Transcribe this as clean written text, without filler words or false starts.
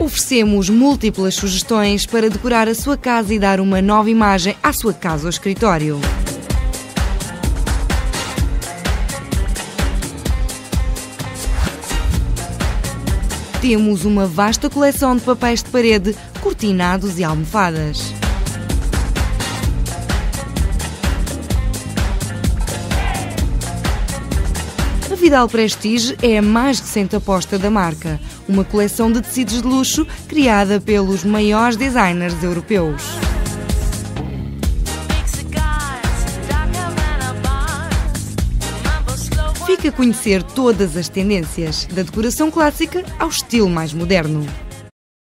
Oferecemos múltiplas sugestões para decorar a sua casa e dar uma nova imagem à sua casa ou escritório. Temos uma vasta coleção de papéis de parede, cortinados e almofadas. A Vidal Prestige é a mais recente aposta da marca, uma coleção de tecidos de luxo criada pelos maiores designers europeus. Fica a conhecer todas as tendências, da decoração clássica ao estilo mais moderno.